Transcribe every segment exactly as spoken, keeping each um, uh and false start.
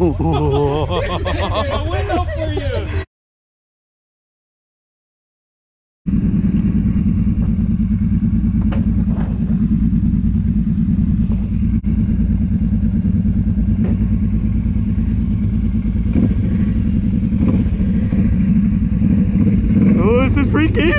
A window for you. Oh, this is freaky.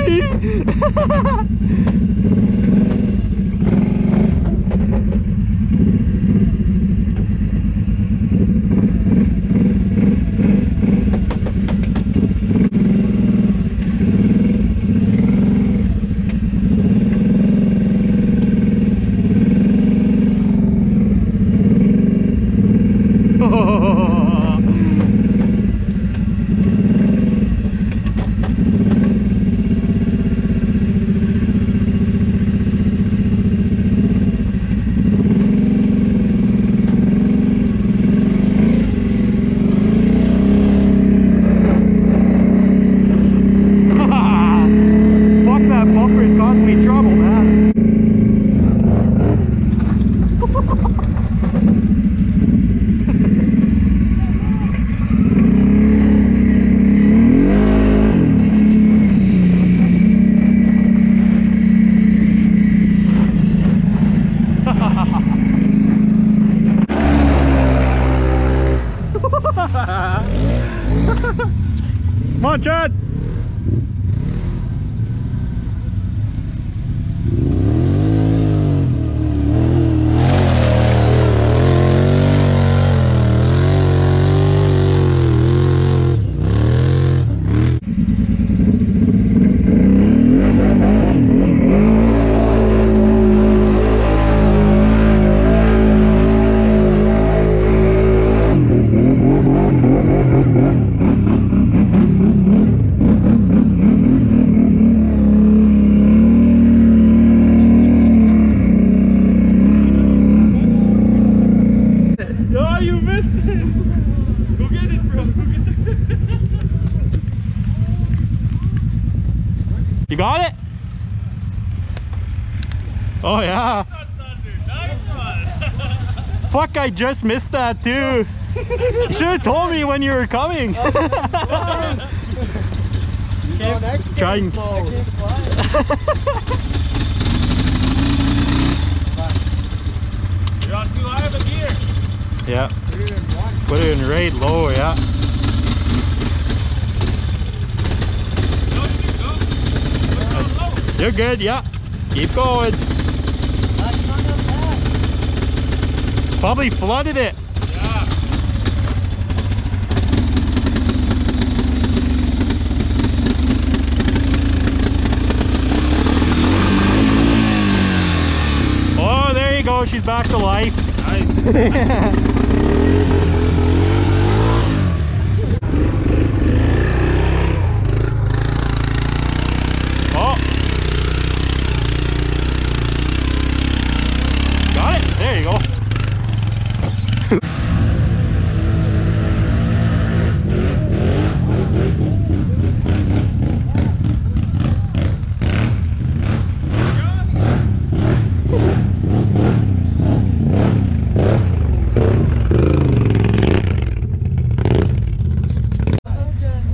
Come on, Chad! You got it? Oh yeah. Fuck, I just missed that too. You should have told me when you were coming. Trying. You're on too high of a gear. Yeah. Put it in right low, yeah. You're good, yeah. Keep going. Probably flooded it. Yeah. Oh, there you go. She's back to life. Nice.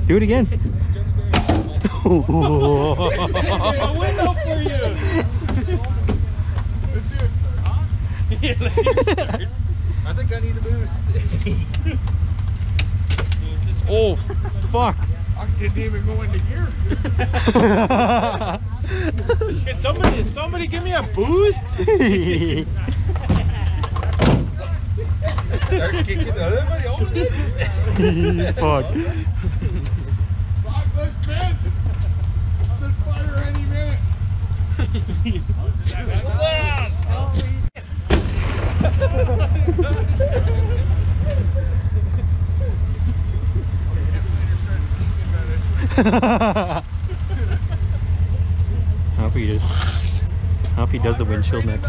Do it again. A window for you. Let's hear it start, huh? Yeah, let's hear it start. I think I need a boost. Oh, fuck. I didn't even go into gear. Can somebody, somebody give me a boost? Fuck. Hope he just hope he does the windshield next.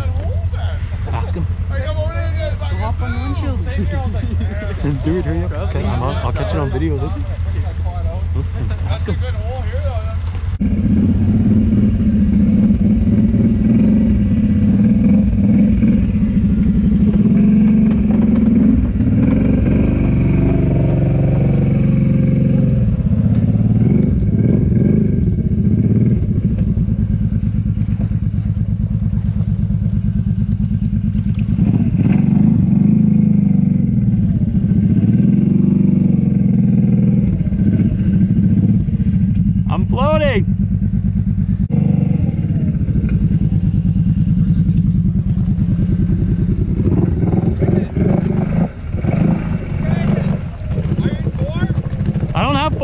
Ask him. Hop on the windshield. Do it, hurry up. Okay, I'm on, I'll catch it on video. Look. Ask him.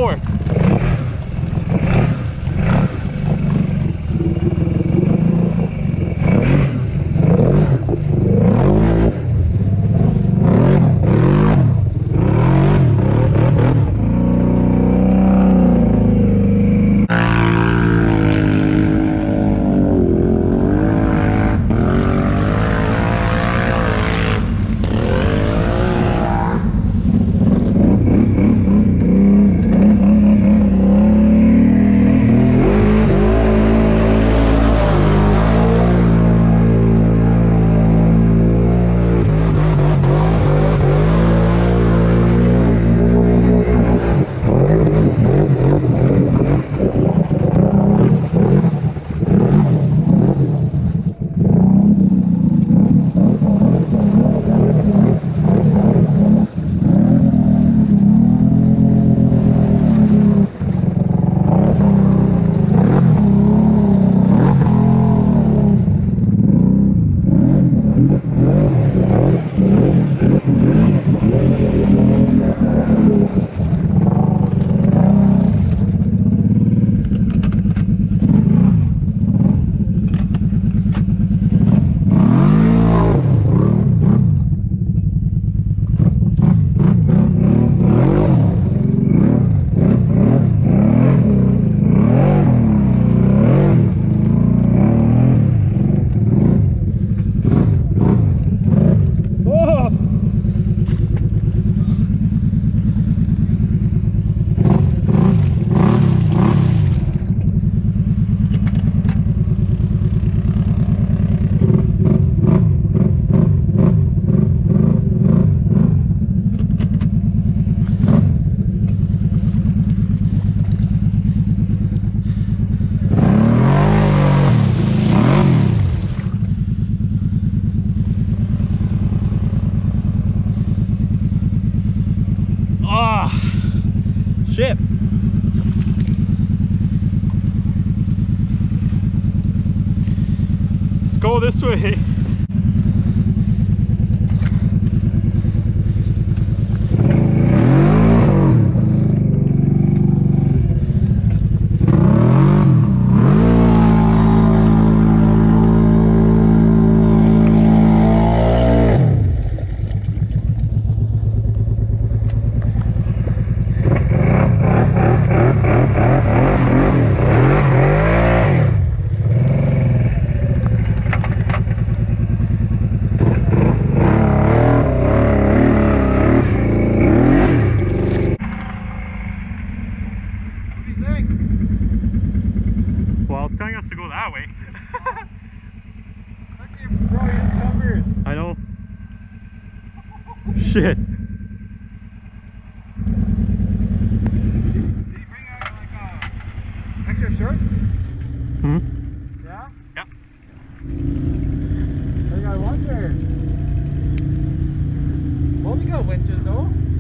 forward. Ship. Let's go this way. Well, it's telling us to go that way. Look at him throw his numbers. I know. Shit. Did he bring out like a extra shirt? Hmm? Yeah? Yep. I got one there. Well, we got winches though.